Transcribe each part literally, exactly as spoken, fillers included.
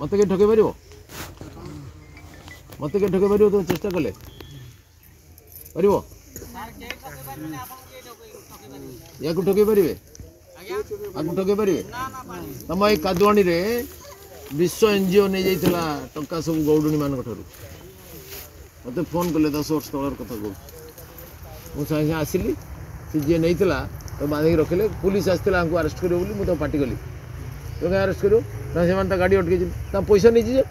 मत किए ठकई पार मत किए ठकई पार तुम चेष्टा कले पार या ठकई पारे आपको ठकई पारे तुम ये कादुआणी विश्व एनजीओ नहीं जाता टा सब गौड़णी मान ठार मत फोन कले दस वर्ष तलर कथा कह मुझे आसली सी जी नहीं तो बांधिक रखिले पुलिस आसला आरेस्ट करो मुझे पार्टी कली तो क्या आरेस्ट करो से गाड़ी अटके पैसा नहीं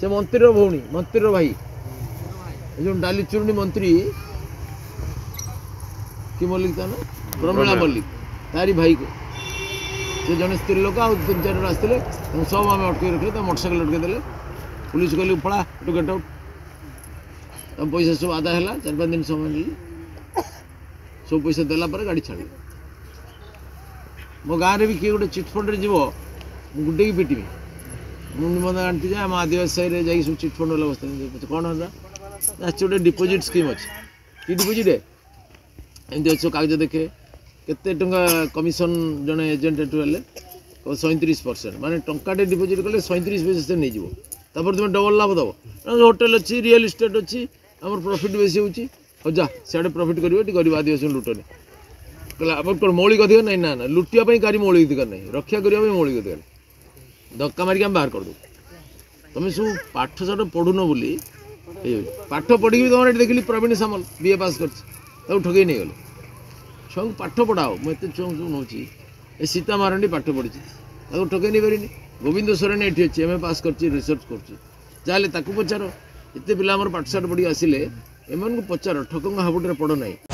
से मंत्री भौणी मंत्री भाई जो डाली चूर्ण मंत्री कि मल्लिक ना प्रमिला मल्लिक तारी भाई को से जन स्त्री लोक तीन चार आसते सब आम अटक रखे मोटरसाइकिल अटकईदे पुलिस कहली फड़ा टू गेट आउट तम पैसा सब आदा है चार पाँच दिन समय सब पैसा देलापर गाड़ी छाड़ मो गाँव में भी किए गोटे चिटफंड जीव गुटे की पिटी मुझे आंटी जाए आम आदिवासी साइड जा सब चिटफंड वाला बसते कौन है गोटे डिपोजिट स्कीम अच्छे कि डिपोजिट एमती अच्छे कागज देखे केते टंका कमिशन जड़े एजेंट एटू सैंतीस परसेंट मानते टाटे डिपोजिट कले सैंतीस परसेंट नहीं जापर तुम डबल लाभ दब होटेल अच्छी रियल इस्टेट अच्छी आम प्रॉफिट बेस हो जा सियाड़े प्रॉफिट कर गरीब आदिवासी लुटने कहला कौन मौलिक अधिकार नहीं ना ना लुटापी कारी मौलिक अधिकार नहीं रक्षा करने मौलिक अधिकार नहीं धक्का मारिक आम बाहर करदे तुम सब पाठ साठ पढ़ुन बोली पाठ पढ़ी भी तुम ये देखिली प्रवीण सामल बीए पास कर ठगे नहीं गल छुआ पाठ पढ़ाओ मुझे छुआ सब नौची ए सीता मारंडी पाठ पढ़ी ठगे नहीं पारे गोविंद सोरेन ये अच्छी एम ए पास कर रिसर्च कर पचार ये पे पाठशाठ पढ़ी आसिले एम को पचार ठकंग हाबुटे पड़ ना।